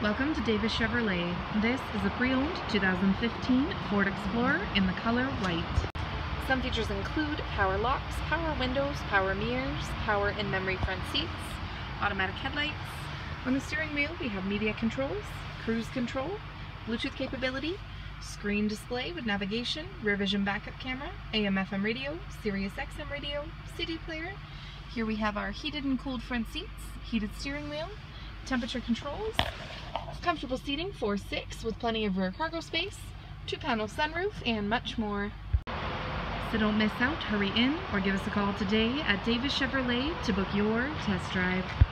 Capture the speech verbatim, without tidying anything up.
Welcome to Davis Chevrolet. This is a pre-owned two thousand fifteen Ford Explorer in the color white. Some features include power locks, power windows, power mirrors, power and memory front seats, automatic headlights. On the steering wheel we have media controls, cruise control, Bluetooth capability, screen display with navigation, rear vision backup camera, A M F M radio, Sirius X M radio, C D player. Here we have our heated and cooled front seats, heated steering wheel, temperature controls, comfortable seating four six with plenty of rear cargo space, two panel sunroof, and much more. So don't miss out, hurry in or give us a call today at Davis Chevrolet to book your test drive.